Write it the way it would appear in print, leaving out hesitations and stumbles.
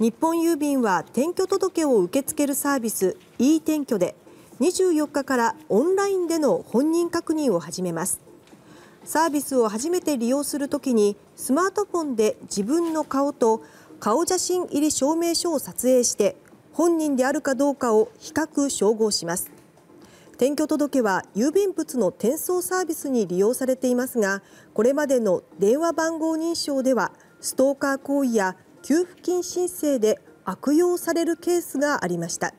日本郵便は転居届を受け付けるサービス e 転居で24日からオンラインでの本人確認を始めます。サービスを初めて利用するときにスマートフォンで自分の顔と顔写真入り証明書を撮影して本人であるかどうかを比較・照合します。転居届は郵便物の転送サービスに利用されていますが、これまでの電話番号認証ではストーカー行為や給付金申請で悪用されるケースがありました。